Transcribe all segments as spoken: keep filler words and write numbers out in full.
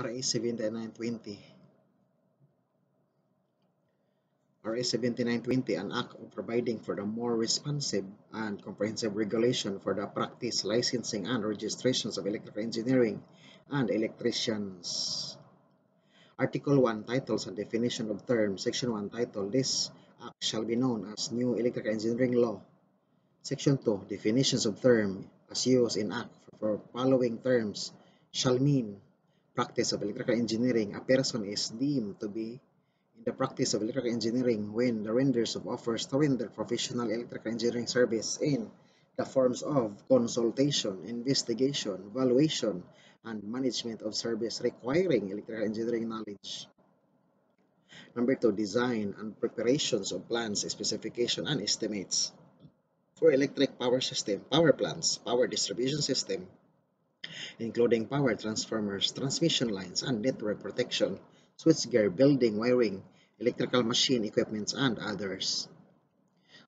R A seventy-nine twenty. R A seventy-nine twenty, an act of providing for the more responsive and comprehensive regulation for the practice, licensing, and registrations of electrical engineering and electricians. Article one, titles and definition of terms. Section one, title, this act shall be known as New Electrical Engineering Law. Section two, definitions of term as used in act for following terms shall mean practice of electrical engineering. A person is deemed to be in the practice of electrical engineering when the renders of offers to render professional electrical engineering service in the forms of consultation, investigation, valuation, and management of service requiring electrical engineering knowledge. Number two, design and preparations of plans, specification, and estimates for electric power system, power plants, power distribution system, including power transformers, transmission lines, and network protection, switchgear, building, wiring, electrical machine equipments, and others.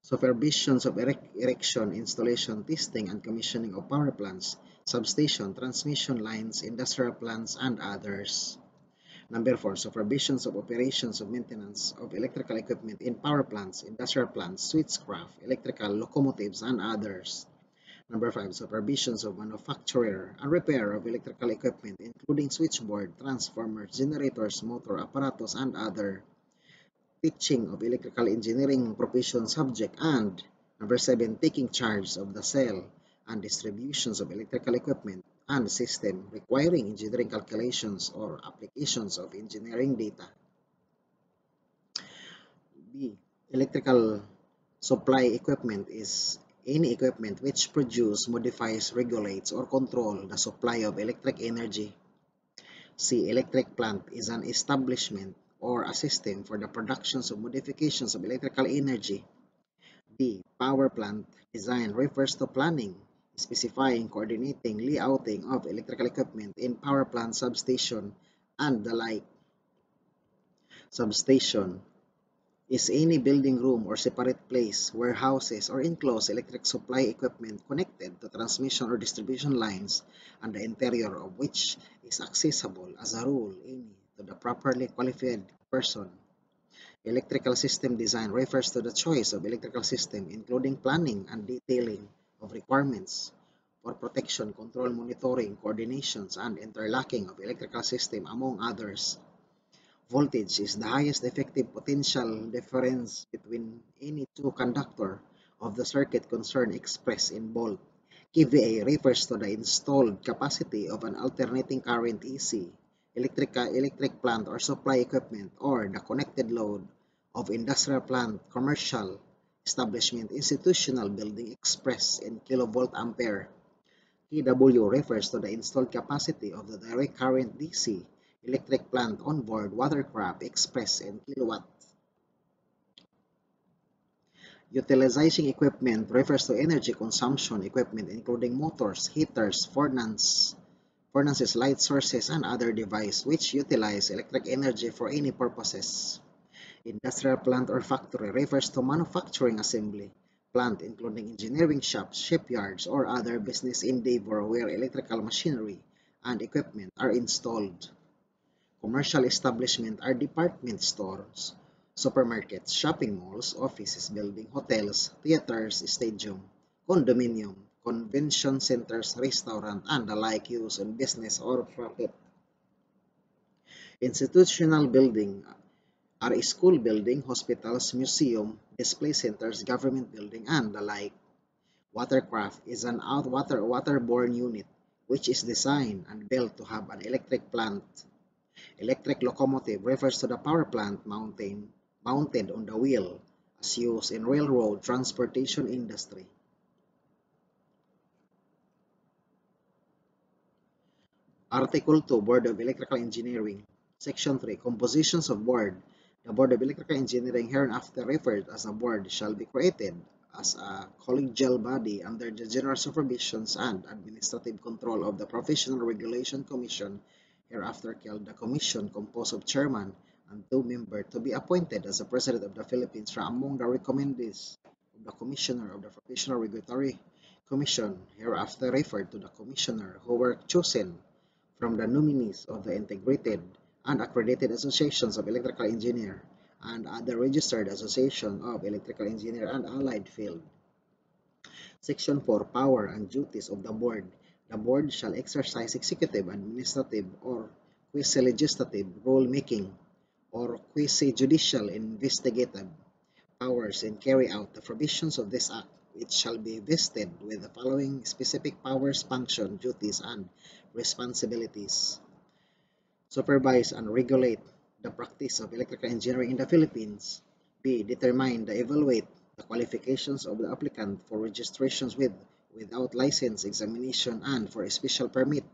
Supervisions of erection, installation, testing, and commissioning of power plants, substation, transmission lines, industrial plants, and others. Number four, supervisions of operations of maintenance of electrical equipment in power plants, industrial plants, switchcraft, electrical locomotives, and others. Number five, supervisions of manufacturer and repair of electrical equipment, including switchboard, transformers, generators, motor apparatus, and other. Teaching of electrical engineering profession subject. And number seven, taking charge of the sale and distributions of electrical equipment and system requiring engineering calculations or applications of engineering data. B. Electrical supply equipment is any equipment which produces, modifies, regulates, or controls the supply of electric energy. C. Electric plant is an establishment or a system for the productions of modifications of electrical energy. D. Power plant design refers to planning, specifying, coordinating, layouting of electrical equipment in power plant, substation, and the like. Substation is any building room or separate place, warehouses, or enclosed electric supply equipment connected to transmission or distribution lines, and the interior of which is accessible as a rule any to the properly qualified person. Electrical system design refers to the choice of electrical system, including planning and detailing of requirements for protection, control, monitoring, coordinations, and interlocking of electrical system, among others. Voltage is the highest effective potential difference between any two conductors of the circuit concerned expressed in volt. k V A refers to the installed capacity of an alternating current A C, electric, electric plant or supply equipment, or the connected load of industrial plant, commercial establishment, institutional building expressed in kilovolt ampere. k W refers to the installed capacity of the direct current D C, electric plant, onboard watercraft expressed in kilowatt. Utilizing equipment refers to energy consumption equipment, including motors, heaters, furnaces, furnaces, light sources, and other devices which utilize electric energy for any purposes. Industrial plant or factory refers to manufacturing assembly plant, including engineering shops, shipyards, or other business endeavor where electrical machinery and equipment are installed. Commercial establishments are department stores, supermarkets, shopping malls, offices, buildings, hotels, theaters, stadium, condominium, convention centers, restaurants, and the like used in business or profit. Institutional buildings are school buildings, hospitals, museums, display centers, government buildings, and the like. Watercraft is an out-water waterborne unit which is designed and built to have an electric plant. Electric locomotive refers to the power plant mounted, mounted on the wheel as used in railroad transportation industry. Article two, Board of Electrical Engineering. Section three, compositions of board. The Board of Electrical Engineering, hereinafter referred as a board, shall be created as a collegial body under the general supervision and administrative control of the Professional Regulation Commission, hereafter called the Commission, composed of chairman and two members, to be appointed as the President of the Philippines from among the recommendees of the Commissioner of the Professional Regulatory Commission, hereafter referred to the Commissioner, who were chosen from the nominees of the Integrated and Accredited Associations of Electrical Engineer and other Registered Association of Electrical Engineer and Allied Field. Section four. Power and duties of the Board. The Board shall exercise executive, administrative, or quasi-legislative, rule-making, or quasi-judicial investigative powers and carry out the provisions of this Act. It shall be vested with the following specific powers, function, duties, and responsibilities. Supervise and regulate the practice of electrical engineering in the Philippines. B. Determine and evaluate the qualifications of the applicant for registrations with, without license, examination, and for a special permit.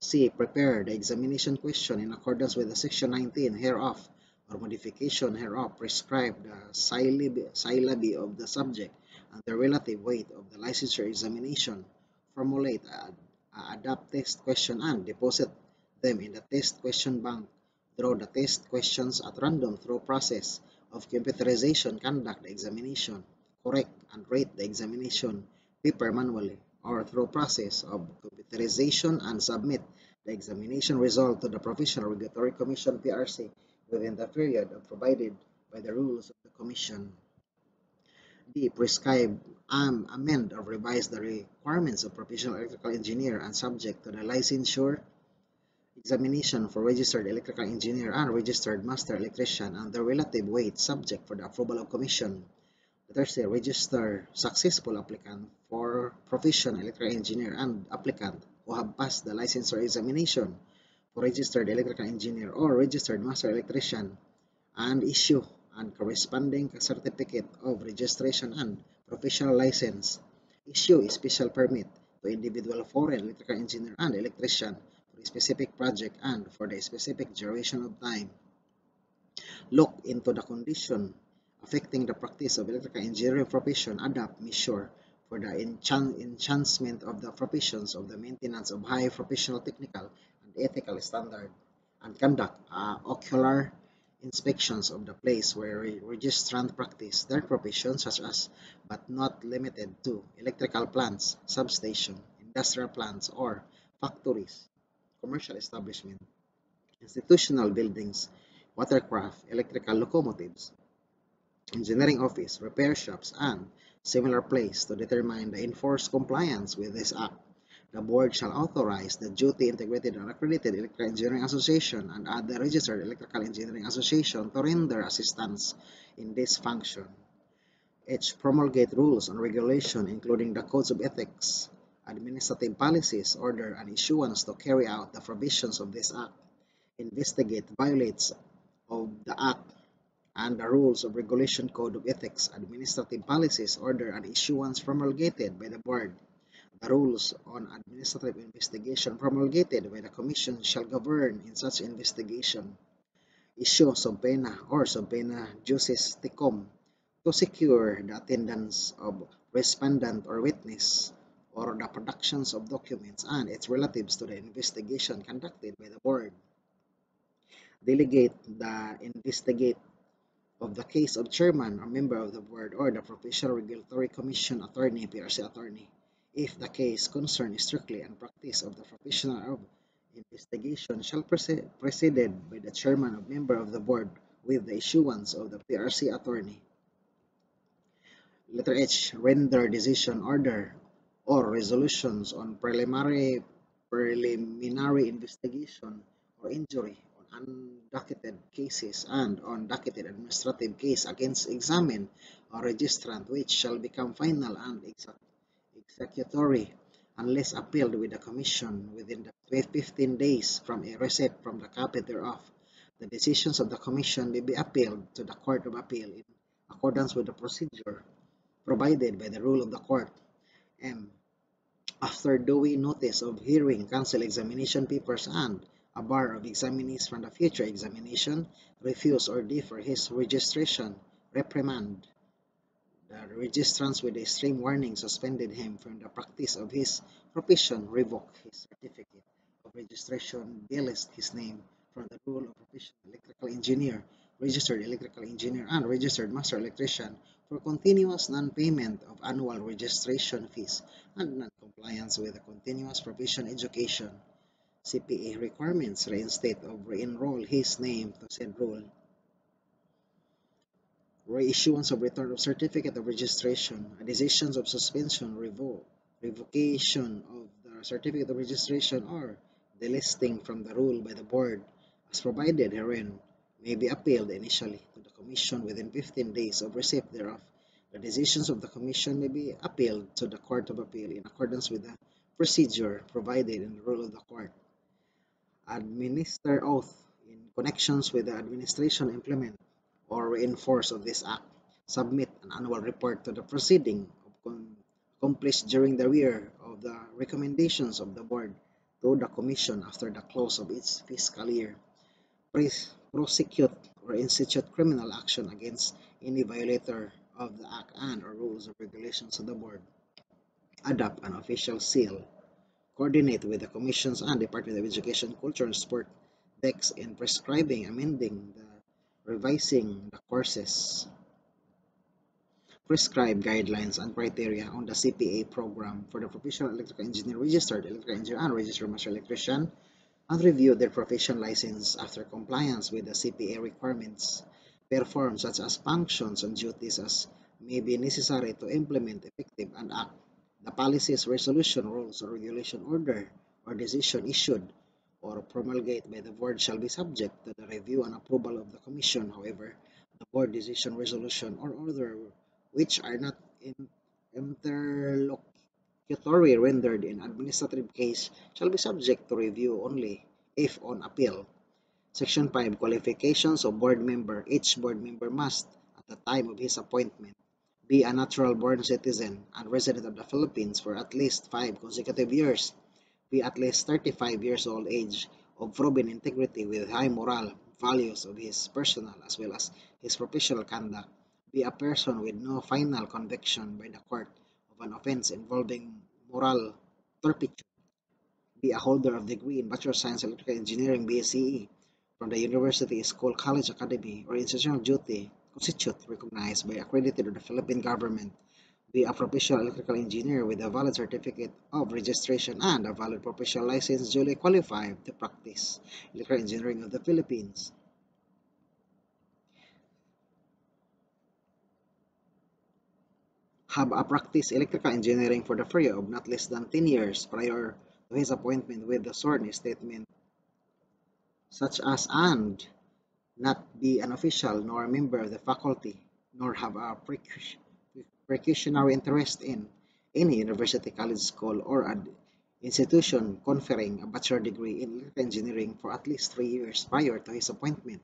C. Prepare the examination question in accordance with the Section nineteen hereof or modification hereof, prescribe the syllabi of the subject and the relative weight of the licensure examination, formulate an adapt test question and deposit them in the test question bank, draw the test questions at random through process of computerization, conduct the examination, correct and rate the examination paper manually or through process of computerization, and submit the examination result to the Professional Regulatory Commission P R C within the period provided by the rules of the Commission. D. Prescribe, um, amend, or revise the requirements of professional electrical engineer and subject to the licensure examination for registered electrical engineer and registered master electrician and the relative weight, subject for the approval of Commission. Thursday, register successful applicant for professional electrical engineer and applicant who have passed the licensure examination for registered electrical engineer or registered master electrician and issue and corresponding certificate of registration and professional license. Issue a special permit to individual foreign electrical engineer and electrician for a specific project and for the specific duration of time. Look into the condition affecting the practice of electrical engineering profession, adopt measure for the enchan enhancement of the professions of the maintenance of high professional technical ethical standard, and conduct uh, ocular inspections of the place where registrant practice their profession, such as but not limited to electrical plants, substation, industrial plants or factories, commercial establishment, institutional buildings, watercraft, electrical locomotives, engineering office, repair shops, and similar place to determine the enforced compliance with this Act. The Board shall authorize the duty integrated and accredited electrical engineering association and other registered electrical engineering association to render assistance in this function. H. Promulgate rules and regulation, including the codes of ethics, administrative policies, order, and issuance to carry out the provisions of this Act. Investigate violations of the Act and the rules of Regulation Code of Ethics, administrative policies, order, and issuance promulgated by the Board. The rules on administrative investigation promulgated by the Commission shall govern in such investigation. Issue sub pena or sub pena juris tecum to secure the attendance of respondent or witness or the productions of documents and its relatives to the investigation conducted by the Board. Delegate the investigate of the case of chairman or member of the Board or the Professional Regulatory Commission attorney, P R C attorney, if the case concerns strictly and practice of the professional of investigation shall be preceded by the chairman or member of the Board with the issuance of the P R C attorney. Letter H. Render decision, order, or resolutions on preliminary preliminary investigation or injury on undocketed cases and on docketed administrative case against examined or registrant, which shall become final and exact executory unless appealed with the Commission within the fifteen days from a receipt from the copy thereof. The decisions of the Commission may be appealed to the Court of Appeal in accordance with the procedure provided by the rule of the Court. M. After due notice of hearing, cancel examination papers and a bar of examinees from the future examination, refuse or defer his registration, reprimand the registrants with a string warning, suspended him from the practice of his profession, revoke his certificate of registration, delist his name from the rule of professional electrical engineer, registered electrical engineer, and registered master electrician for continuous non-payment of annual registration fees and non-compliance with the continuous profession education. C P A requirements, reinstate or re-enroll his name to said rule. Reissuance of return of certificate of registration, and decisions of suspension, revoke, revocation of the certificate of registration or delisting from the rule by the board as provided herein may be appealed initially to the commission within fifteen days of receipt thereof. The decisions of the commission may be appealed to the Court of Appeal in accordance with the procedure provided in the rule of the court. Administer oath in connections with the administration implement or reinforce of this act. Submit an annual report to the proceeding accomplished during the year of the recommendations of the board to the commission after the close of its fiscal year. Prosecute or institute criminal action against any violator of the act and or rules or regulations of the board. Adopt an official seal. Coordinate with the commissions and Department of Education, Culture and Sport D E C S in prescribing, amending, the revising the courses, prescribe guidelines and criteria on the C P A program for the professional electrical engineer, registered electrical engineer, and registered master electrician, and review their profession license after compliance with the C P A requirements. Perform such as functions and duties as may be necessary to implement, effective, and act the policies, resolution, rules, or regulation, order, or decision issued or promulgated by the board shall be subject to the review and approval of the commission. However, the board decision, resolution, or order which are not in interlocutory rendered in administrative case shall be subject to review only if on appeal. Section five. Qualifications of board member. Each board member must, at the time of his appointment, be a natural-born citizen and resident of the Philippines for at least five consecutive years, be at least thirty-five years old age, of proven integrity with high moral values of his personal as well as his professional conduct, be a person with no final conviction by the court of an offense involving moral turpitude, be a holder of degree in Bachelor of Science in Electrical Engineering B C E from the University, School, College, Academy, or institutional duty constitute recognized by accredited of the Philippine government, be a professional electrical engineer with a valid certificate of registration and a valid professional license duly qualified to practice electrical engineering of the Philippines. Have a practice electrical engineering for the period of not less than ten years prior to his appointment with the sworn statement, such as and not be an official nor a member of the faculty, nor have a precautionary interest in any university, college, school, or an institution conferring a bachelor degree in electrical engineering for at least three years prior to his appointment,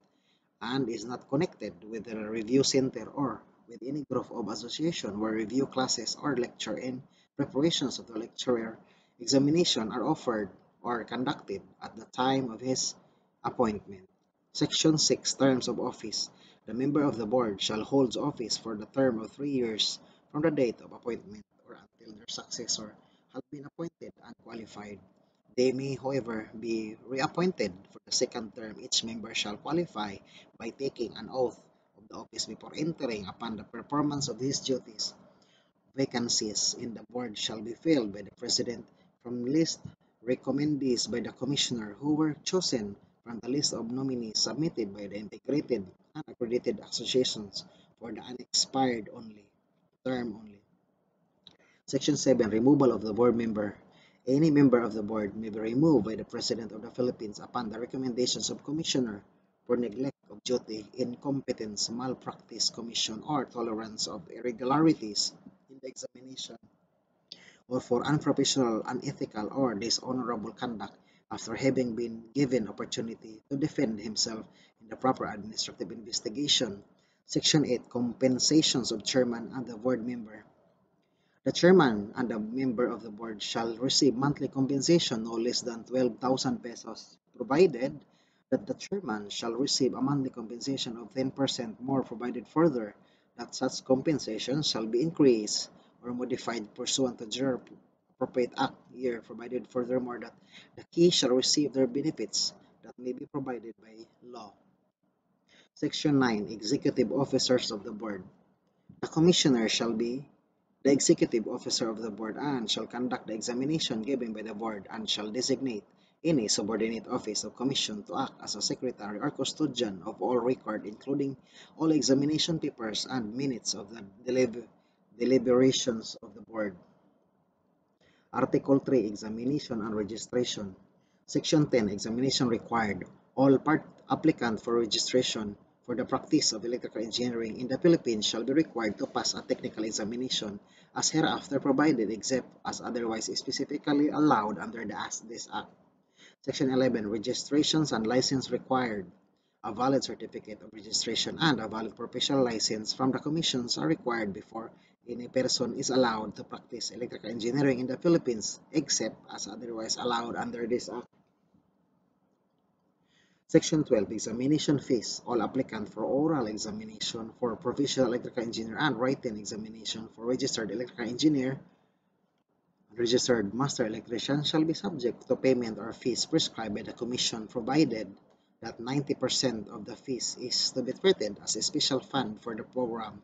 and is not connected with a review center or with any group of association where review classes or lecture in preparations of the lecturer examination are offered or conducted at the time of his appointment. Section six. Terms of office. The member of the board shall hold office for the term of three years from the date of appointment or until their successor has been appointed and qualified. They may, however, be reappointed for the second term. Each member shall qualify by taking an oath of the office before entering upon the performance of his duties. Vacancies in the board shall be filled by the president from list recommendees by the commissioner who were chosen from the list of nominees submitted by the integrated and accredited associations for the unexpired only term only. Section seven. Removal of the board member. Any member of the board may be removed by the President of the Philippines upon the recommendations of Commissioner for neglect of duty, incompetence, malpractice, commission, or tolerance of irregularities in the examination, or for unprofessional, unethical, or dishonorable conduct, after having been given opportunity to defend himself in the proper administrative investigation. Section eight. Compensations of chairman and the board member. The chairman and the member of the board shall receive monthly compensation no less than twelve thousand pesos, provided that the chairman shall receive a monthly compensation of ten percent more, provided further that such compensation shall be increased or modified pursuant to general appropriate act year, provided furthermore that the key shall receive their benefits that may be provided by law. Section nine. Executive officers of the board. The commissioner shall be the executive officer of the board and shall conduct the examination given by the board and shall designate any subordinate office of commission to act as a secretary or custodian of all record, including all examination papers and minutes of the deliver deliberations of the board. Article three, examination and registration. Section ten, examination required. All part applicant for registration for the practice of electrical engineering in the Philippines shall be required to pass a technical examination as hereafter provided, except as otherwise specifically allowed under the this Act. Section eleven, registrations and license required. A valid certificate of registration and a valid professional license from the commissions are required before any person is allowed to practice electrical engineering in the Philippines, except as otherwise allowed under this Act. Section twelve, examination fees. All applicants for oral examination for professional electrical engineer and written examination for registered electrical engineer and registered master electrician shall be subject to payment or fees prescribed by the commission, provided that ninety percent of the fees is to be treated as a special fund for the program,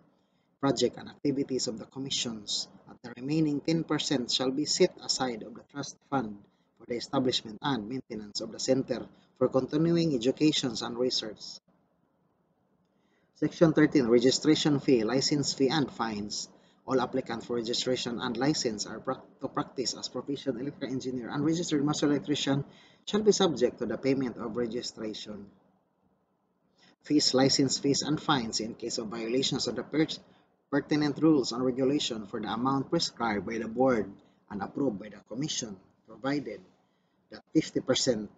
project, and activities of the commissions, and the remaining ten percent shall be set aside of the trust fund for the establishment and maintenance of the Center for Continuing Education and Research. Section thirteen, registration fee, license fee, and fines. All applicants for registration and license are to practice as professional electrical engineer and registered master electrician shall be subject to the payment of registration fees, license fees, and fines in case of violations of the per pertinent rules and regulation for the amount prescribed by the board and approved by the commission, provided that fifty percent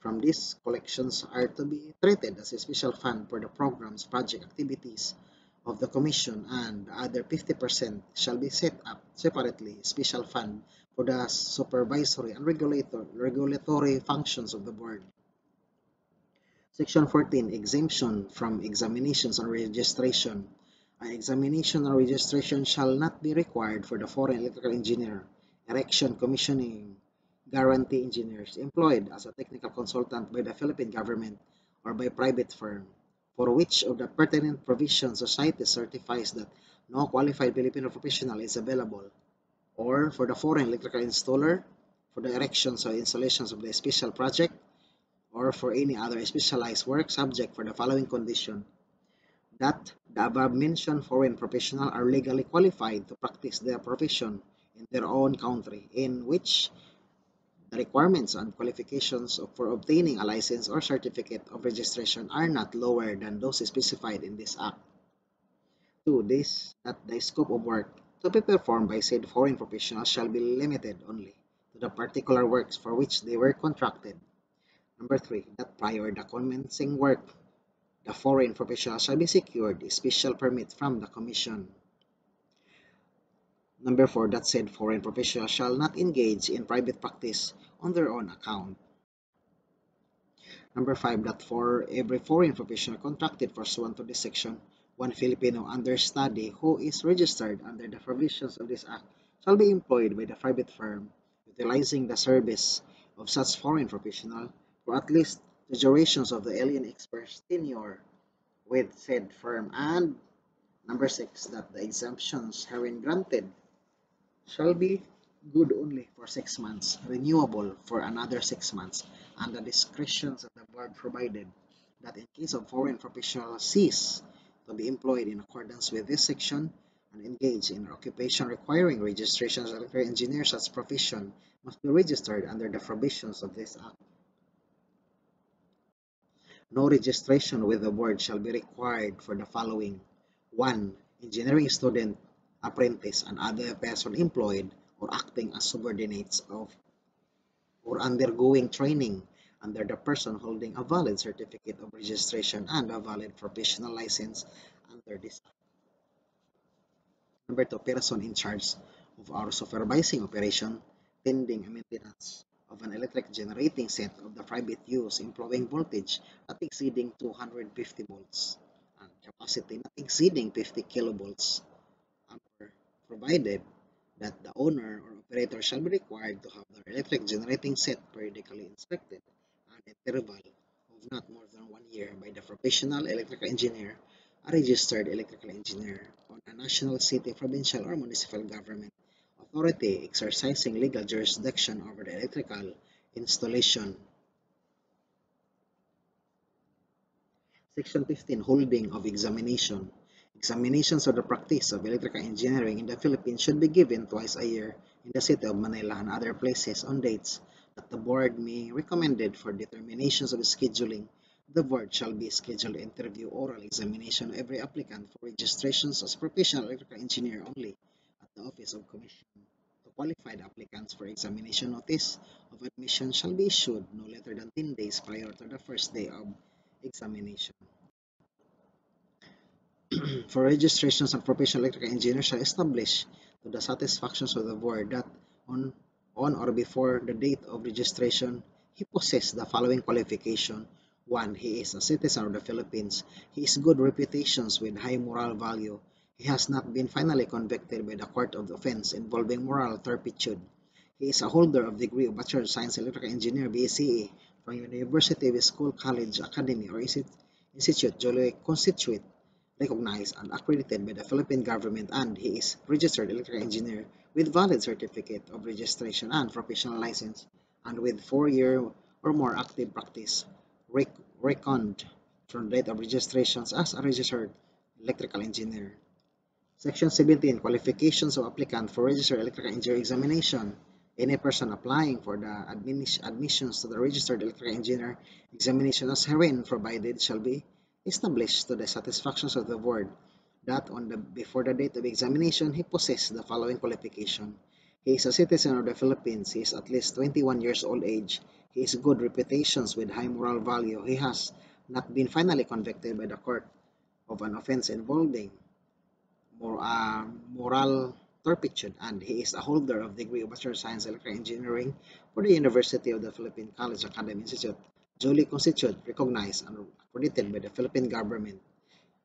from these collections are to be treated as a special fund for the programs, project, activities of the commission, and the other fifty percent shall be set up separately special fund for the supervisory and regulator, regulatory functions of the board. Section fourteen, exemption from examinations and registration. An examination or registration shall not be required for the foreign electrical engineer, erection, commissioning, guarantee engineers employed as a technical consultant by the Philippine government or by private firm, for which of the pertinent provisions society certifies that no qualified Filipino professional is available, or for the foreign electrical installer, for the erections or installations of the special project, or for any other specialized work, subject for the following condition: that the above-mentioned foreign professional are legally qualified to practice their profession in their own country, in which the requirements and qualifications for obtaining a license or certificate of registration are not lower than those specified in this Act. two. This, that the scope of work to be performed by said foreign professionals shall be limited only to the particular works for which they were contracted. Number three, that prior to commencing work, the foreign professional shall be secured a special permit from the Commission. Number four, that said foreign professionals shall not engage in private practice on their own account. Number five, that for every foreign professional contracted pursuant to this section, one Filipino understudy who is registered under the provisions of this Act shall be employed by the private firm utilizing the service of such foreign professional for at least the durations of the alien expert's tenure with said firm. And number six, that the exemptions herein granted shall be good only for six months, renewable for another six months, and the discretions of the board, provided that in case of foreign professional cease to be employed in accordance with this section and engage in an occupation requiring registration as an electrical engineer, such profession must be registered under the provisions of this Act. No registration with the board shall be required for the following: one. Engineering student, apprentice, and other person employed or acting as subordinates of or undergoing training under the person holding a valid certificate of registration and a valid professional license under this Act. Number two, person in charge of our supervising operation, tending and maintenance of an electric generating set of the private use employing voltage not exceeding two hundred fifty volts and capacity not exceeding fifty kilovolts, provided that the owner or operator shall be required to have their electric generating set periodically inspected at an interval of not more than one year by the professional electrical engineer, a registered electrical engineer on a national, city, provincial, or municipal government authority exercising legal jurisdiction over the electrical, installation. Section fifteen, holding of examination. Examinations of the practice of electrical engineering in the Philippines should be given twice a year in the city of Manila and other places on dates that the board may recommended for determinations of scheduling. The board shall be scheduled to interview oral examination of every applicant for registrations as professional electrical engineer only at the Office of Commission. To qualified applicants for examination, notice of admission shall be issued no later than ten days prior to the first day of examination. For registrations and professional electrical engineers shall establish to the satisfaction of the board that on on or before the date of registration he possesses the following qualification. One, he is a citizen of the Philippines. He is good reputations with high moral value. He has not been finally convicted by the court of the offense involving moral turpitude. He is a holder of degree of Bachelor of Science in Electrical Engineering B C E from University of School, College, Academy, or Institute duly constituted, recognized, and accredited by the Philippine government, and he is registered electrical engineer with valid certificate of registration and professional license, and with four-year or more active practice rec reckoned from the date of registrations as a registered electrical engineer. Section seventeen, qualifications of applicant for registered electrical engineer examination. Any person applying for the admissions to the registered electrical engineer examination as herein provided shall be established to the satisfactions of the board that on the before the date of examination he possesses the following qualification. He is a citizen of the Philippines. He is at least twenty-one years old age. He is good reputations with high moral value. He has not been finally convicted by the court of an offense involving more, uh, moral turpitude, and he is a holder of degree of Bachelor of Science in Electrical Engineering for the University of the Philippine College Academy Institute, duly constituted, recognized, and accredited by the Philippine government.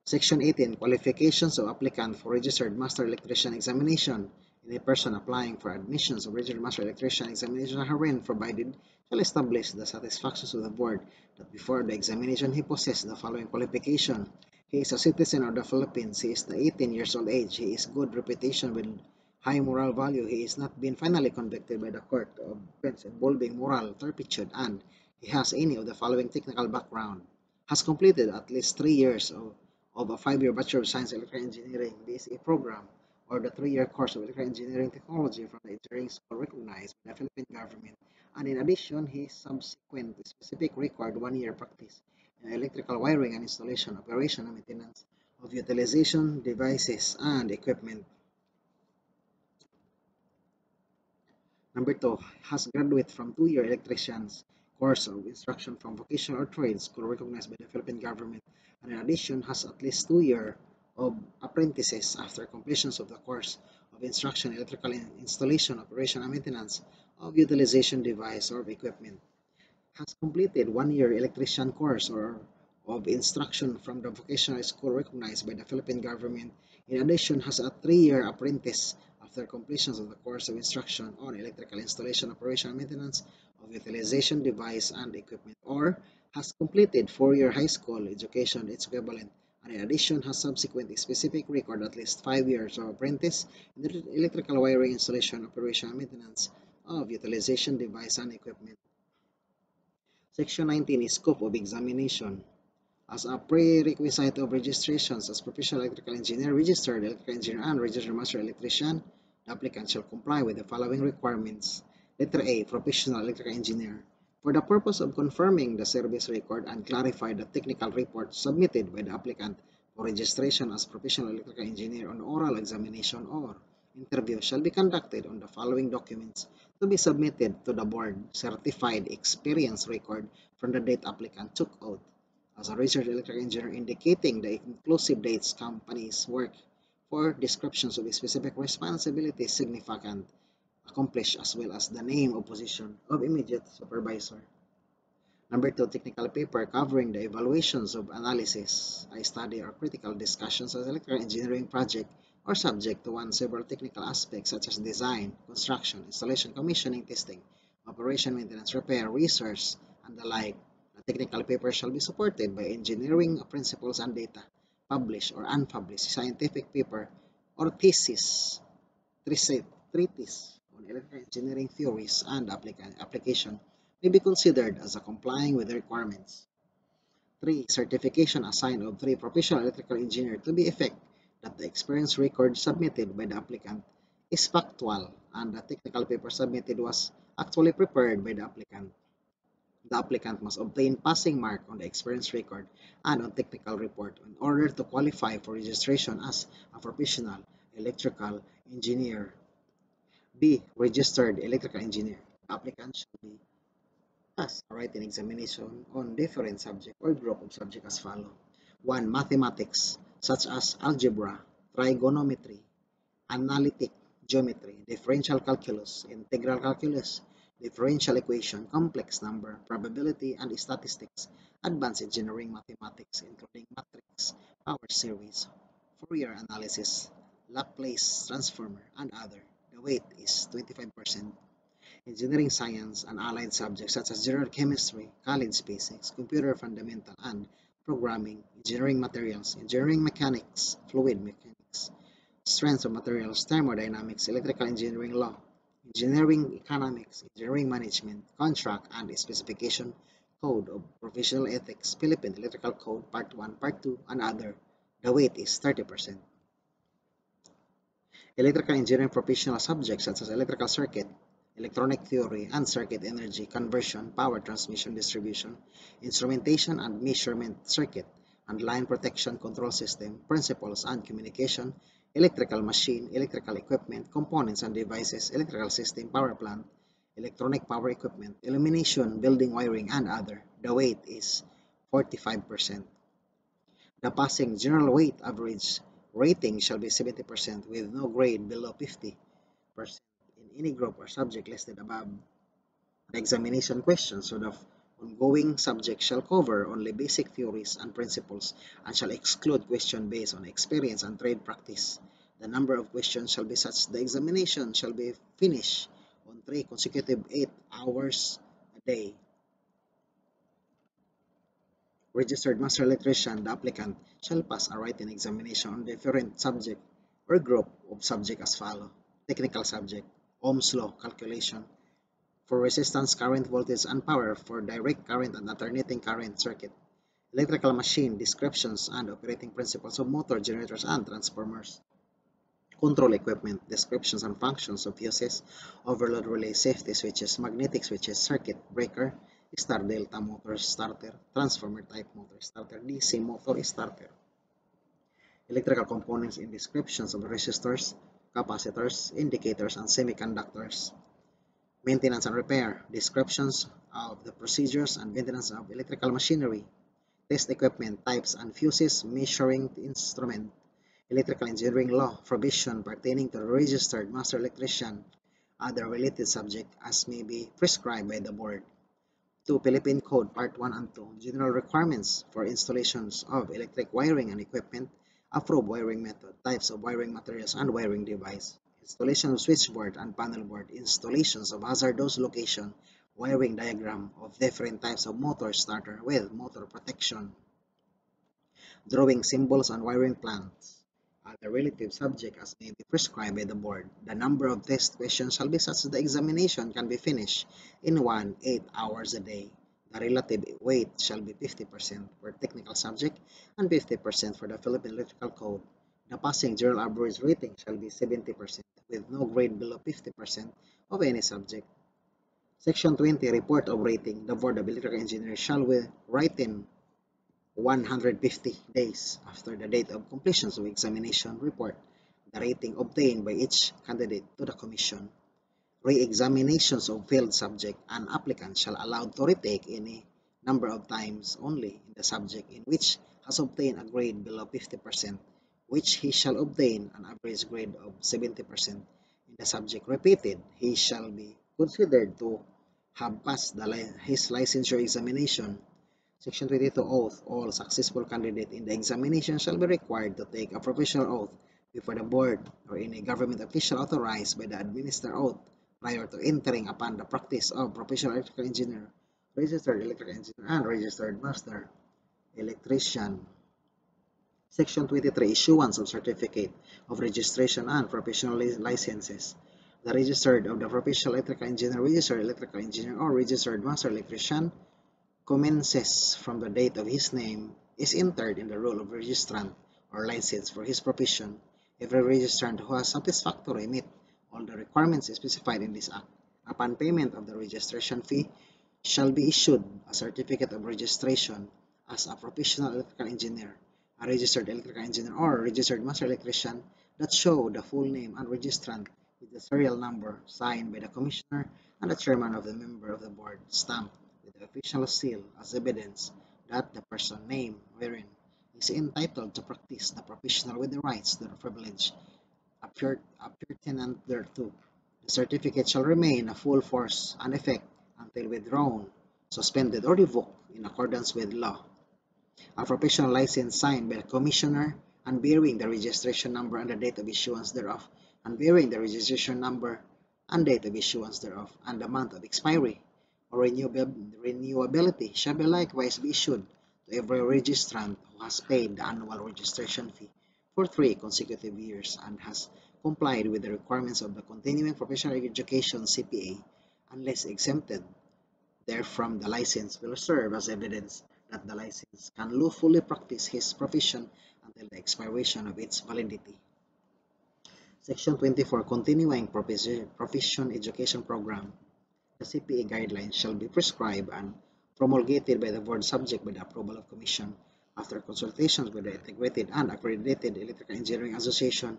Section eighteen, qualifications of applicant for registered master electrician examination. Any person applying for admissions of registered master electrician examination herein provided shall establish the satisfactions of the board that before the examination he possesses the following qualification. He is a citizen of the Philippines. He is eighteen years old age. He is good reputation with high moral value. He is not been finally convicted by the court of offense involving moral turpitude, and he has any of the following technical background. Has completed at least three years of, of a five-year Bachelor of Science in Electrical Engineering B C E program or the three-year course of Electrical Engineering Technology from the engineering school recognized by the Philippine government. And in addition, he subsequent specific required one-year practice in electrical wiring and installation, operation and maintenance of utilization devices and equipment. Number two, has graduate from two-year electricians course of instruction from vocational or trade school recognized by the Philippine government, and in addition has at least two years of apprentices after completion of the course of instruction, electrical installation, operation and maintenance of utilization device or equipment. Has completed one year electrician course or of instruction from the vocational school recognized by the Philippine government. In addition, has a three-year apprentice after completion of the course of instruction on electrical installation, operation and maintenance of utilization device and equipment, or has completed four-year high school education its equivalent, and in addition has subsequent specific record at least five years of apprentice in the electrical wiring installation, operation and maintenance of utilization device and equipment. Section nineteen is scope of examination. As a prerequisite of registrations as professional electrical engineer, registered electrical engineer, and registered master electrician, the applicant shall comply with the following requirements. Letter A, professional electrical engineer. For the purpose of confirming the service record and clarify the technical report submitted by the applicant for registration as professional electrical engineer, on oral examination or interview shall be conducted on the following documents to be submitted to the board: certified experience record from the date applicant took oath as a registered electrical engineer indicating the inclusive dates, companies, work, for descriptions of specific responsibilities significant, accomplished, as well as the name of position of immediate supervisor. Number two, technical paper covering the evaluations of analysis, a study or critical discussions of electrical engineering project or subject to one several technical aspects such as design, construction, installation, commissioning, testing, operation, maintenance, repair, research, and the like. The technical paper shall be supported by engineering principles and data, published or unpublished scientific paper or thesis, treatise on electrical engineering theories and application, may be considered as a complying with the requirements. three. Certification assigned of three professional electrical engineer to the effect that the experience record submitted by the applicant is factual and the technical paper submitted was actually prepared by the applicant. The applicant must obtain passing mark on the experience record and on technical report in order to qualify for registration as a professional electrical engineer. B. Registered electrical engineer. The applicant should be pass a written examination on different subject or group of subject as follows. one. Mathematics such as algebra, trigonometry, analytic geometry, differential calculus, integral calculus, differential equation, complex number, probability and statistics, advanced engineering mathematics including matrix, power series, Fourier analysis, Laplace transformer, and other. The weight is twenty-five percent. Engineering science and allied subjects such as general chemistry, college physics, computer fundamental and programming, engineering materials, engineering mechanics, fluid mechanics, strength of materials, thermodynamics, electrical engineering law, engineering economics, engineering management, contract and specification code of professional ethics, Philippine Electrical Code, Part one, Part two, and other. The weight is thirty percent. Electrical engineering professional subjects such as electrical circuit, electronic theory, and circuit energy, conversion, power transmission, distribution, instrumentation and measurement circuit, and line protection control system, principles and communication, electrical machine, electrical equipment, components and devices, electrical system, power plant, electronic power equipment, illumination, building wiring, and other. The weight is forty-five percent. The passing general weight average rating shall be seventy percent with no grade below fifty percent in any group or subject listed above. The examination questions of the ongoing subject shall cover only basic theories and principles and shall exclude questions based on experience and trade practice. The number of questions shall be such the examination shall be finished on three consecutive eight hours a day. Registered master electrician, the applicant shall pass a written examination on different subject or group of subject as follows. Technical subject, Ohm's law, calculation, for resistance, current, voltage, and power for direct current and alternating current circuit, electrical machine, descriptions and operating principles of motor, generators, and transformers, control equipment, descriptions and functions of fuses, overload relay, safety switches, magnetic switches, circuit breaker, star delta motor starter, transformer type motor starter, D C motor starter, electrical components in descriptions of resistors, capacitors, indicators, and semiconductors. Maintenance and repair, descriptions of the procedures and maintenance of electrical machinery, test equipment, types and fuses, measuring instrument, electrical engineering law, provision pertaining to the registered master electrician, other related subject as may be prescribed by the board. two. Philippine Code Part one and two, general requirements for installations of electric wiring and equipment, approved wiring method, types of wiring materials and wiring device, installation of switchboard and panel board, installations of hazardous location, wiring diagram of different types of motor starter with motor protection, drawing symbols and wiring plans, and the relative subject as may be prescribed by the board. The number of test questions shall be such that the examination can be finished in one eight hours a day. The relative weight shall be fifty percent for technical subject and fifty percent for the Philippine Electrical Code. The passing general average rating shall be seventy percent with no grade below fifty percent of any subject. Section twenty, Report of Rating. The Board of Electrical Engineers shall write in one hundred fifty days after the date of completion of examination report the rating obtained by each candidate to the Commission. Re-examinations of failed subject and applicants shall allowed to retake any number of times only in the subject in which has obtained a grade below fifty percent, which he shall obtain an average grade of seventy percent. In the subject repeated, he shall be considered to have passed the li his licensure examination. Section twenty-two, Oath. All successful candidates in the examination shall be required to take a professional oath before the board or any government official authorized by the administrator oath prior to entering upon the practice of professional electrical engineer, registered electrical engineer, and registered master electrician. Section twenty-three, Issuance of Certificate of Registration and Professional Licenses. the registered of the Professional Electrical Engineer, registered electrical engineer, or registered master electrician commences from the date of his name is entered in the roll of registrant or license for his profession. Every registrant who has satisfactorily met all the requirements specified in this act, upon payment of the registration fee, shall be issued a certificate of registration as a professional electrical engineer, a registered electrical engineer, or a registered master electrician that show the full name and registrant with the serial number signed by the commissioner and the chairman of the member of the board, stamped with the official seal as evidence that the person named wherein is entitled to practice the professional with the rights to the privilege appurtenant thereto. The certificate shall remain in full force and effect until withdrawn, suspended, or revoked in accordance with law. A professional license signed by the commissioner and bearing the registration number and the date of issuance thereof, and bearing the registration number and date of issuance thereof, and the month of expiry or renewability shall be likewise be issued to every registrant who has paid the annual registration fee for three consecutive years and has complied with the requirements of the Continuing Professional Education C P A, unless exempted therefrom. The license will serve as evidence that the license can lawfully practice his profession until the expiration of its validity. Section twenty-four, Continuing Profession Education Program. The C P A guidelines shall be prescribed and promulgated by the board, subject to the approval of commission after consultations with the Integrated and Accredited Electrical Engineering Association,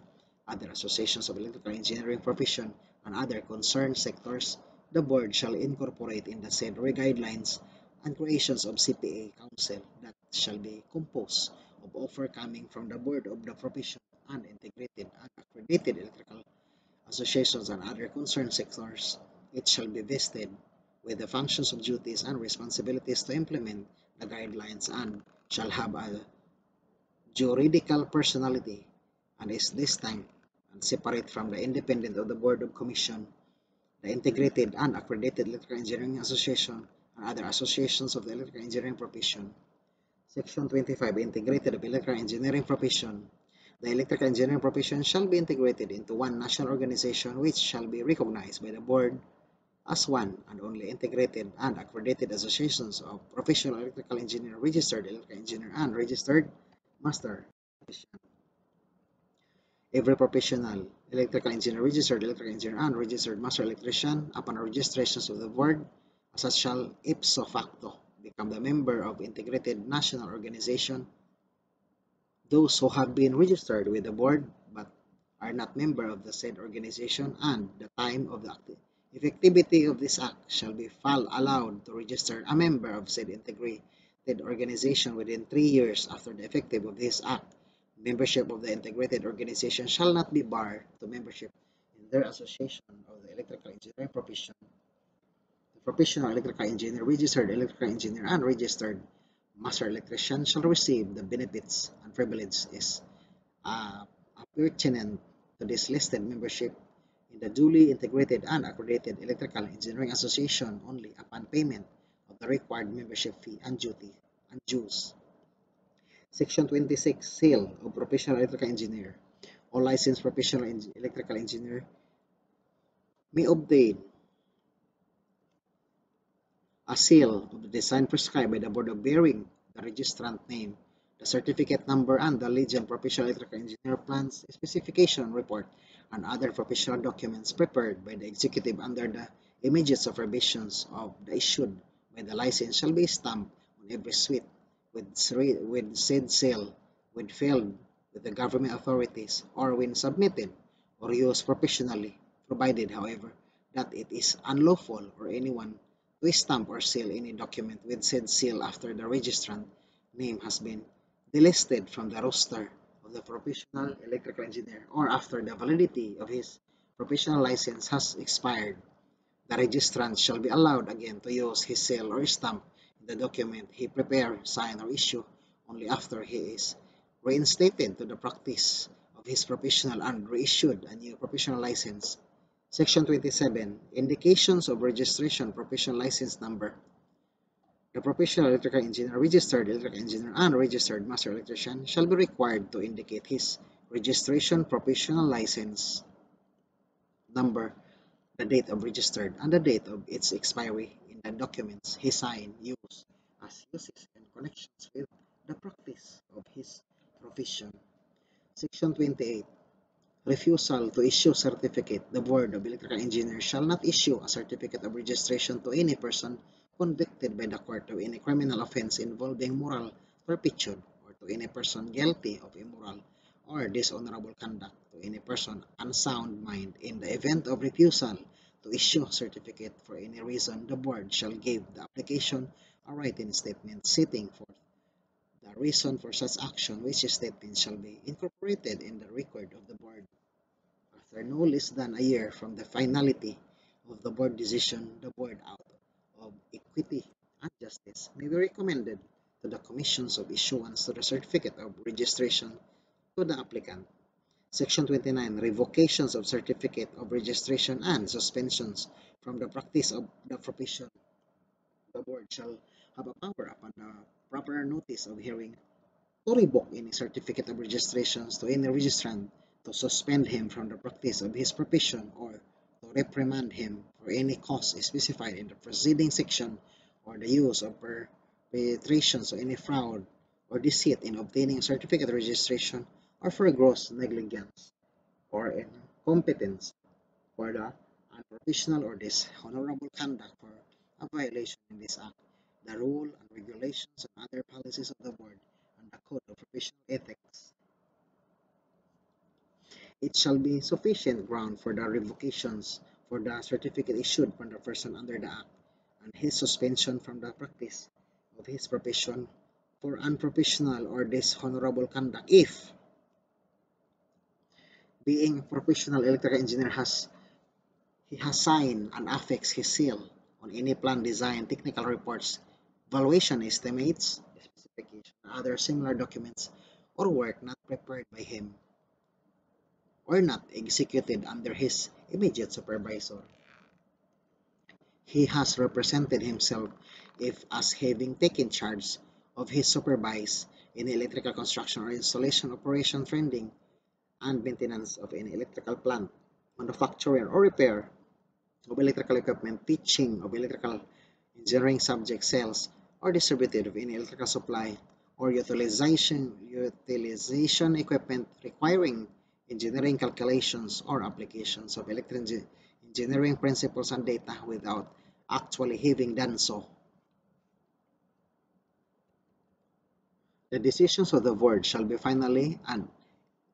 other associations of electrical engineering profession, and other concerned sectors. The board shall incorporate in the said guidelines and creations of C P A Council that shall be composed of offer coming from the board of the profession and integrated and accredited electrical associations and other concerned sectors. It shall be vested with the functions of duties and responsibilities to implement the guidelines and shall have a juridical personality and is distinct and separate from the independent of the board of commission, the integrated and accredited electrical engineering association, and other associations of the electrical engineering profession. Section twenty-five, Integrated of Electrical Engineering Profession. The electrical engineering profession shall be integrated into one national organization which shall be recognized by the board as one and only integrated and accredited associations of professional electrical engineer, registered electrical engineer, and registered master electrician. Every professional electrical engineer, registered electrical engineer, and registered master electrician, upon registrations of the board, such shall ipso facto become the member of integrated national organization. Those who have been registered with the board but are not member of the said organization and the time of the effectivity of this act shall be fall allowed to register a member of said integrated organization within three years after the effective of this act. Membership of the integrated organization shall not be barred to membership in their association of the electrical engineering profession. The professional electrical engineer, registered electrical engineer, and registered master electrician shall receive the benefits and privileges uh, pertinent to this listed membership in the duly integrated and accredited electrical engineering association only upon payment of the required membership fee and duty and dues. Section twenty-six, Seal of Professional Electrical Engineer. All licensed professional electrical engineer may obtain a seal of the design prescribed by the board of bearing the registrant name, the certificate number, and the Legion Professional Electrical Engineer plans, specification, report, and other professional documents prepared by the executive under the immediate supervisions of the issued by the license shall be stamped on every suite With, with said seal, when filed with the government authorities, or when submitted or used professionally, provided, however, that it is unlawful for anyone to stamp or seal any document with said seal after the registrant name has been delisted from the roster of the professional electrical engineer, or after the validity of his professional license has expired. The registrant shall be allowed again to use his seal or stamp the document he prepared, signed, or issued only after he is reinstated to the practice of his professional and reissued a new professional license. Section twenty-seven, Indications of Registration, Professional License Number. The professional electrical engineer, registered electrical engineer, and registered master electrician shall be required to indicate his registration professional license number the date of registered and the date of its expiry in the documents he signed, used as uses and connections with the practice of his profession. Section twenty-eight. Refusal to issue certificate. The Board of Electrical Engineers shall not issue a certificate of registration to any person convicted by the court of any criminal offense involving moral turpitude, or to any person guilty of immoral or dishonorable conduct, to any person unsound mind. In the event of refusal to issue a certificate for any reason, the Board shall give the application a written statement setting forth the reason for such action, which statement shall be incorporated in the record of the Board. After no less than a year from the finality of the Board decision, the Board, out of equity and justice, may be recommended to the commissions of issuance to the certificate of registration to the applicant. Section twenty-nine. Revocations of certificate of registration and suspensions from the practice of the profession. The Board shall have a power upon the proper notice of hearing to revoke any certificate of registrations to any registrant, to suspend him from the practice of his profession, or to reprimand him for any cause specified in the preceding section, or the use of perpetrations or any fraud or deceit in obtaining a certificate of registration, or for gross negligence or incompetence, for the unprofessional or dishonorable conduct, for a violation in this act, the rule and regulations and other policies of the Board, and the Code of Professional Ethics. It shall be sufficient ground for the revocations for the certificate issued from the person under the Act, and his suspension from the practice of his profession for unprofessional or dishonorable conduct, if, being a professional electrical engineer, has he has signed and affixed his seal on any plan, design, technical reports, valuation estimates, specifications, and other similar documents, or work not prepared by him or not executed under his immediate supervisor. He has represented himself, if, as having taken charge of his supervise in electrical construction or installation, operation, trending, and maintenance of any electrical plant, manufacturing or repair of electrical equipment, teaching of electrical engineering subject, sales or distributed of any electrical supply or utilization utilization equipment requiring engineering calculations or applications of electrical engineering principles and data without actually having done so. The decisions of the Board shall be finally and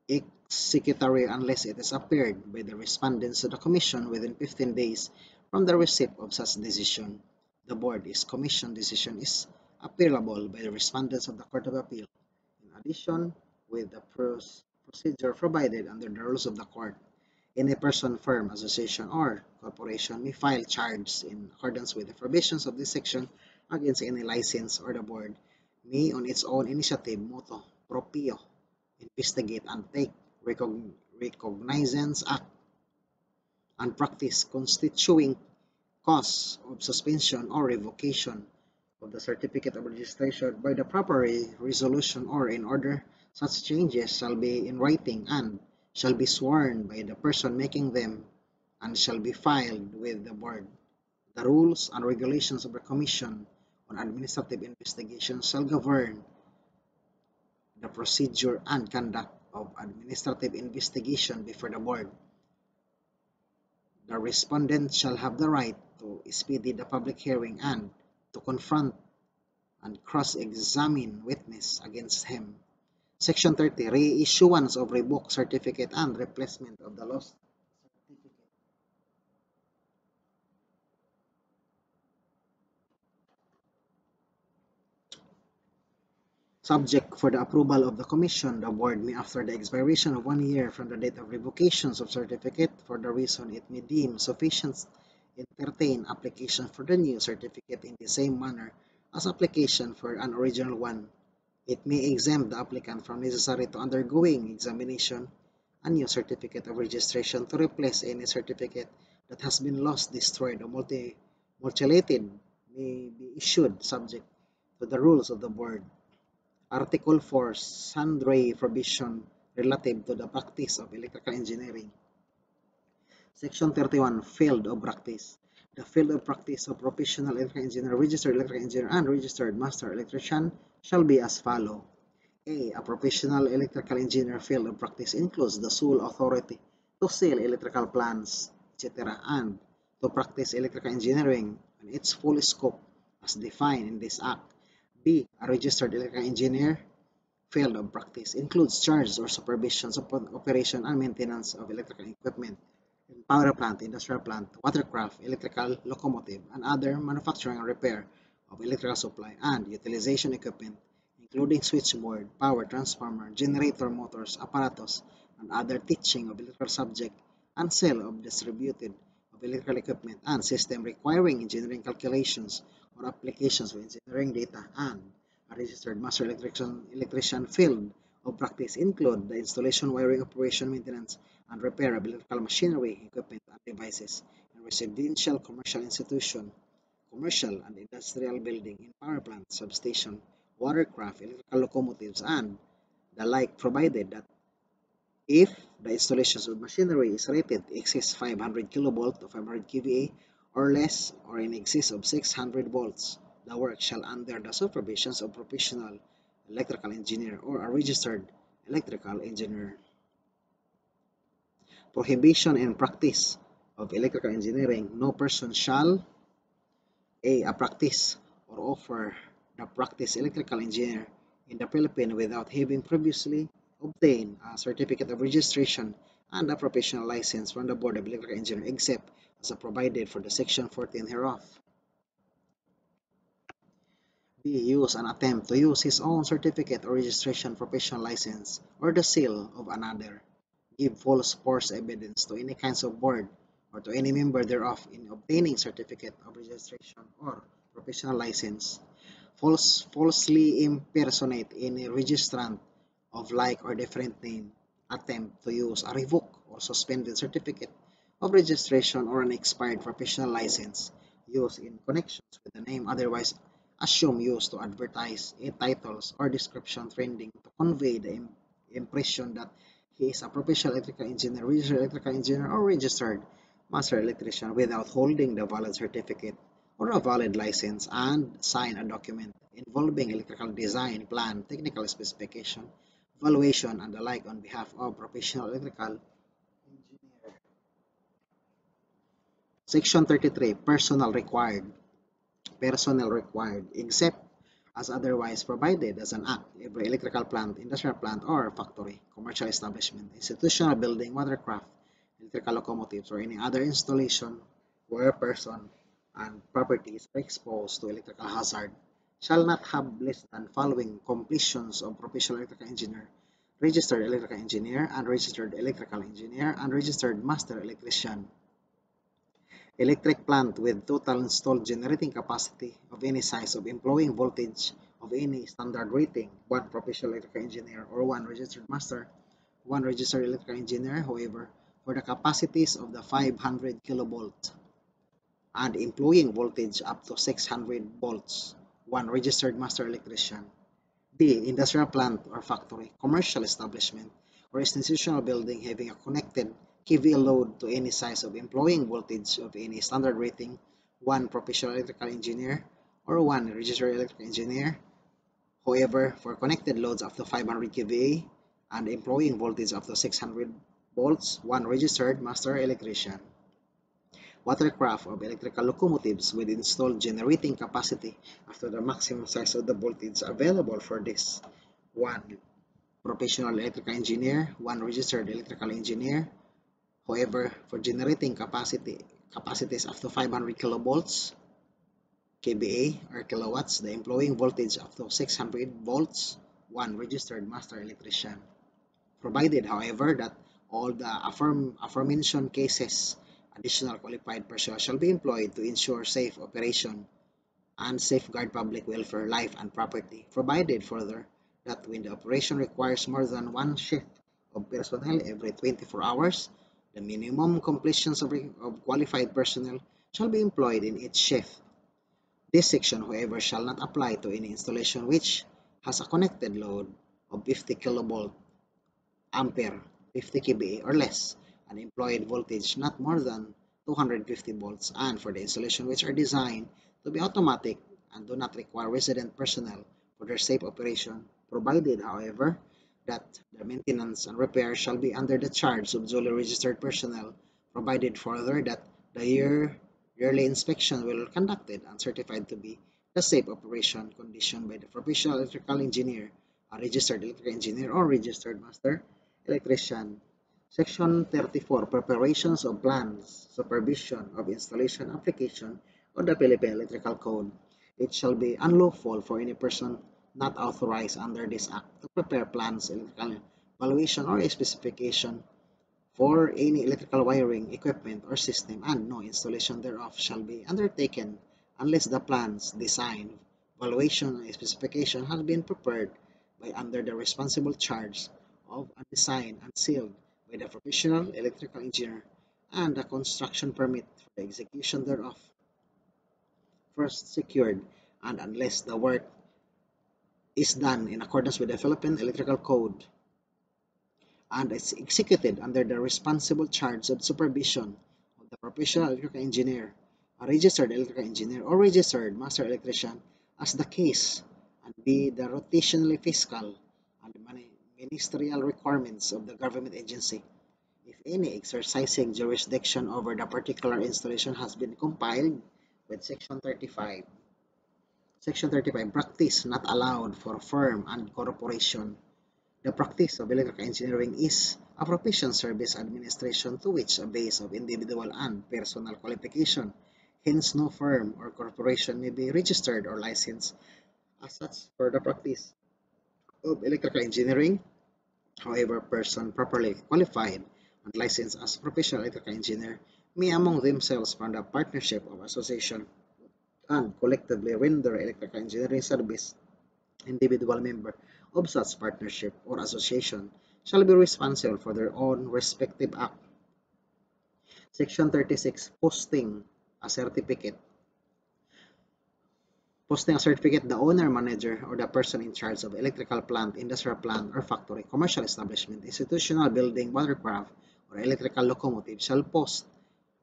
executory unless it is appeared by the respondents to the Commission within fifteen days from the receipt of such decision. The Board is Commission decision is appealable by the respondents of the Court of Appeal, in addition with the procedure provided under the rules of the Court. Any person, firm, association, or corporation may file charges in accordance with the provisions of this section against any license, or the Board may on its own initiative, motu proprio, investigate and take Recogn recognizance act and practice constituting cause of suspension or revocation of the certificate of registration by the proper resolution, or in order such changes shall be in writing and shall be sworn by the person making them and shall be filed with the Board. The rules and regulations of the Commission on Administrative Investigation shall govern the procedure and conduct of administrative investigation before the Board. The respondent shall have the right to speedy the public hearing and to confront and cross-examine witness against him. Section thirty. Reissuance of revoked certificate and replacement of the lost certificate. Subject for the approval of the Commission, the Board may, after the expiration of one year from the date of revocations of certificate, for the reason it may deem sufficient, entertain application for the new certificate in the same manner as application for an original one. It may exempt the applicant from necessary to undergoing examination a new certificate of registration to replace any certificate that has been lost, destroyed, or multi mutilated, may be issued subject to the rules of the Board. Article four. Sundry provision relative to the practice of electrical engineering. Section thirty-one, Field of Practice. The field of practice of professional electrical engineer, registered electrical engineer, and registered master electrician shall be as follows. A. A professional electrical engineer field of practice includes the sole authority to sell electrical plans, et cetera, and to practice electrical engineering in its full scope as defined in this Act. B. A registered electrical engineer field of practice includes charge or supervision upon operation and maintenance of electrical equipment in power plant, industrial plant, watercraft, electrical locomotive, and other manufacturing and repair of electrical supply and utilization equipment, including switchboard, power transformer, generator motors, apparatus, and other teaching of electrical subject and sale of distributed of electrical equipment and system requiring engineering calculations or applications of engineering data. And a registered master electrician, electrician field of practice include the installation, wiring, operation, maintenance, and repair of electrical machinery, equipment, and devices in residential commercial institution, commercial and industrial building, in power plant, substation, watercraft, electrical locomotives, and the like, provided that if the installations of machinery is rated exceeds five hundred kilovolts to five hundred k V A or less, or in excess of six hundred volts, the work shall, under the supervision of professional electrical engineer or a registered electrical engineer. Prohibition in practice of electrical engineering. No person shall a. a practice or offer the practice electrical engineer in the Philippines without having previously obtained a certificate of registration and a professional license from the Board of Electrical Engineering, except as provided for the section fourteen hereof. Use an attempt to use his own certificate or registration, professional license, or the seal of another. Give false false evidence to any kinds of board or to any member thereof in obtaining certificate of registration or professional license. False falsely impersonate any registrant of like or different name. Attempt to use a revoked or suspended certificate of registration or an expired professional license used in connection with the name otherwise assume used to advertise a titles or description trending to convey the im impression that he is a professional electrical engineer, registered electrical engineer, or registered master electrician without holding the valid certificate or a valid license, and sign a document involving electrical design, plan, technical specification, valuation, and the like on behalf of professional electrical engineer. Section thirty-three. Personnel required. Personnel required, except as otherwise provided as an act, every electrical plant, industrial plant, or factory, commercial establishment, institutional building, watercraft, electrical locomotives, or any other installation where person and properties are exposed to electrical hazard, shall not have less than following completions of professional electrical engineer, registered electrical engineer, and registered electrical engineer, and registered master electrician. Electric plant with total installed generating capacity of any size of employing voltage of any standard rating, one professional electrical engineer or one registered master, one registered electrical engineer, however, for the capacities of the five hundred kilovolts and employing voltage up to six hundred volts, one registered master electrician. B. Industrial plant or factory, commercial establishment, or institutional building having a connected k V A load to any size of employing voltage of any standard rating, one professional electrical engineer or one registered electrical engineer, however, for connected loads up to five hundred k V A and employing voltage up to six hundred volts, one registered master electrician. Watercraft of electrical locomotives with installed generating capacity after the maximum size of the voltage available for this, one professional electrical engineer, one registered electrical engineer, however, for generating capacity capacities up to five hundred kilovolts k V A or kilowatts, the employing voltage up to six hundred volts, one registered master electrician. Provided, however, that all the affirm, aforementioned cases, additional qualified personnel shall be employed to ensure safe operation and safeguard public welfare, life, and property. Provided, further, that when the operation requires more than one shift of personnel every twenty-four hours, the minimum completions of, of qualified personnel shall be employed in each shift. This section, however, shall not apply to any installation which has a connected load of fifty kilovolt ampere, fifty k V A or less, an employed voltage not more than two hundred fifty volts, and for the installation which are designed to be automatic and do not require resident personnel for their safe operation, provided, however, that their maintenance and repair shall be under the charge of duly registered personnel, provided further that the year, yearly inspection will be conducted and certified to be the safe operation condition by the professional electrical engineer, a registered electrical engineer, or registered master electrician. Section thirty-four. Preparations of plans, supervision of installation application of the Philippine Electrical Code. It shall be unlawful for any person not authorized under this act to prepare plans, electrical evaluation, or specification for any electrical wiring, equipment, or system, and no installation thereof shall be undertaken unless the plans, design, evaluation, and specification has been prepared by under the responsible charge of and designed and sealed by the professional electrical engineer, and a construction permit for the execution thereof first secured, and unless the work is done in accordance with the Philippine Electrical Code and is executed under the responsible charge of supervision of the professional electrical engineer, a registered electrical engineer, or registered master electrician, as the case, and be the rotationally fiscal and ministerial requirements of the government agency. If any exercising jurisdiction over the particular installation has been compiled with Section thirty-five. Section thirty-five. Practice not allowed for firm and corporation. The practice of electrical engineering is a profession service administration to which a base of individual and personal qualification. Hence, no firm or corporation may be registered or licensed as such for the practice of electrical engineering. However, person properly qualified and licensed as professional electrical engineer may among themselves form the partnership of association and collectively render electrical engineering service. Individual member of such partnership or association shall be responsible for their own respective act. Section thirty-six. Posting a certificate. Posting a certificate, the owner, manager, or the person in charge of electrical plant, industrial plant, or factory, commercial establishment, institutional building, watercraft, or electrical locomotive shall post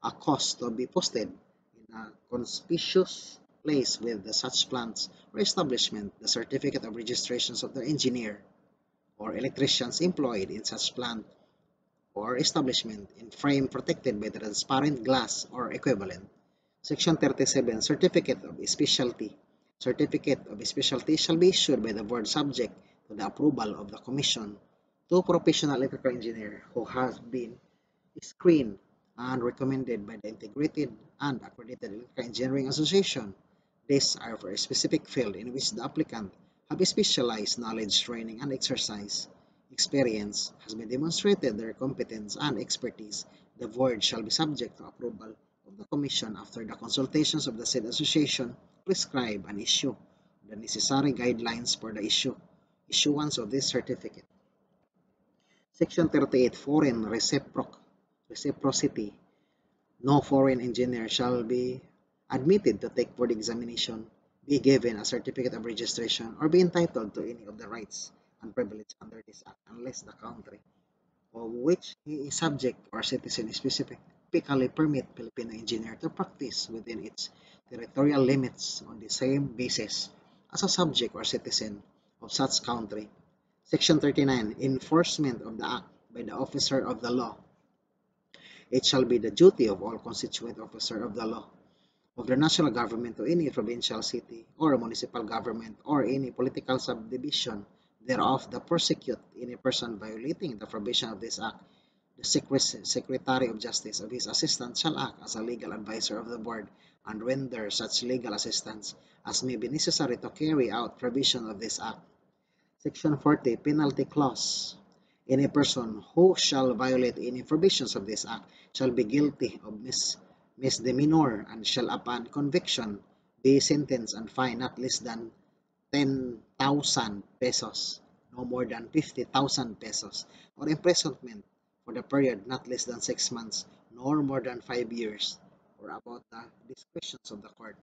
a cause to be posted in a conspicuous place with the such plants or establishment, the certificate of registrations of the engineer or electricians employed in such plant or establishment in frame protected by transparent glass or equivalent. Section thirty-seven. Certificate of Specialty. Certificate of Specialty shall be issued by the board subject to the approval of the commission to professional electrical engineer who has been screened and recommended by the Integrated and Accredited Electrical Engineering Association. These are for a specific field in which the applicant have a specialized knowledge, training, and exercise. Experience has been demonstrated their competence and expertise. The board shall be subject to approval of the commission after the consultations of the said association, prescribe and issue the necessary guidelines for the issue, issuance of this certificate. Section thirty-eight. Foreign reciproc, reciprocity. No foreign engineer shall be admitted to take board examination, be given a certificate of registration, or be entitled to any of the rights and privileges under this act unless the country of which he is subject or citizen specifically permit Filipino engineer to practice within its territorial limits on the same basis as a subject or citizen of such country. Section thirty-nine. Enforcement of the act by the officer of the law. It shall be the duty of all constituent officers of the law of the national government to any provincial, city, or municipal government, or any political subdivision thereof, to prosecute any person violating the provision of this act. The Secretary of Justice of his assistant shall act as a legal advisor of the board and render such legal assistance as may be necessary to carry out provision of this act. Section forty. Penalty clause. Any person who shall violate any provisions of this act shall be guilty of mis misdemeanor and shall upon conviction be sentenced and fined not less than ten thousand pesos, no more than fifty thousand pesos, or imprisonment for the period not less than six months, nor more than five years, or about the discretions of the court.